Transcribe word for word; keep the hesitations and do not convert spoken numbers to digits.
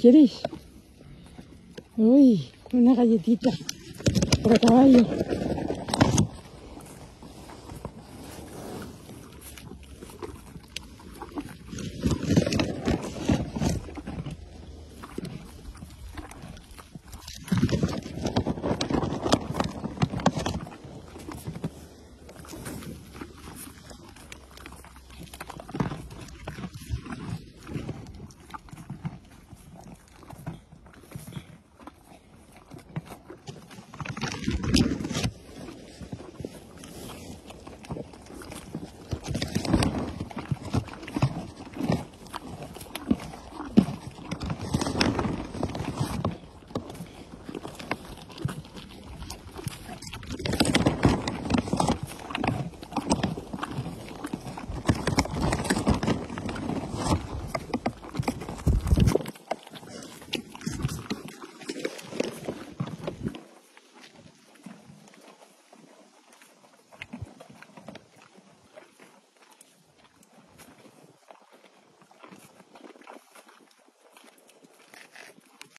¿Quieres? Uy, una galletita para caballo.